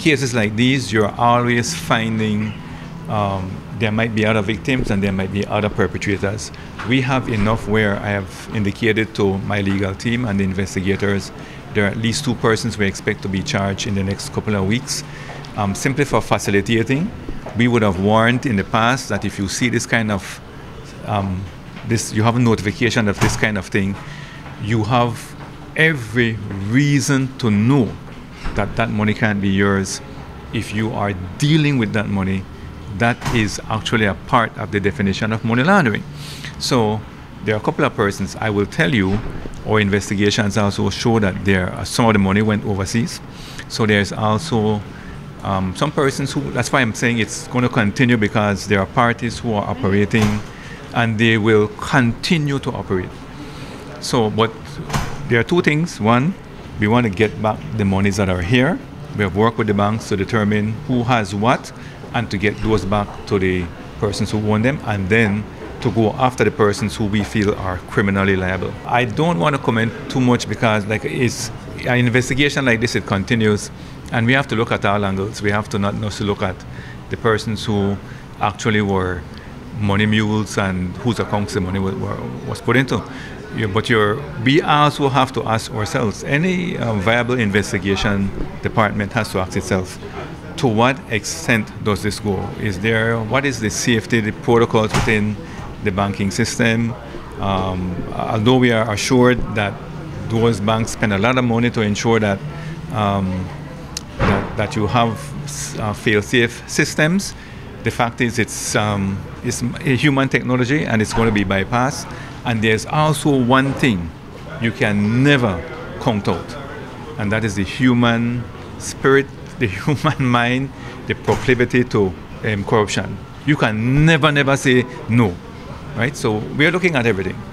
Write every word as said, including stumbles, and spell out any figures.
cases like these, you're always finding um, there might be other victims and there might be other perpetrators. We have enough where I have indicated to my legal team and the investigators there are at least two persons we expect to be charged in the next couple of weeks. Um, simply for facilitating, we would have warned in the past that if you see this kind of, um, this, you have a notification of this kind of thing, you have every reason to know that that money can't be yours. If you are dealing with that money, that is actually a part of the definition of money laundering. So there are a couple of persons, I will tell you, our investigations also show that there are, some of the money went overseas. So there's also um, some persons who, that's why I'm saying it's going to continue, because there are parties who are operating and they will continue to operate. So, but there are two things. One, we want to get back the monies that are here. We have worked with the banks to determine who has what and to get those back to the persons who own them, and then to go after the persons who we feel are criminally liable. I don't want to comment too much because like it's an investigation like this, it continues, and we have to look at all angles. We have to not just look at the persons who actually were money mules and whose accounts the money was, was put into. Yeah, but you're, we also have to ask ourselves, any uh, viable investigation department has to ask itself, to what extent does this go? Is there, what is the safety, the protocols within the banking system? Um, although we are assured that those banks spend a lot of money to ensure that um, that, that you have uh, fail-safe systems, the fact is it's, um, it's a human technology and it's going to be bypassed. And there's also one thing you can never count out, and that is the human spirit, the human mind, the proclivity to um, corruption. You can never, never say no. Right? So we are looking at everything.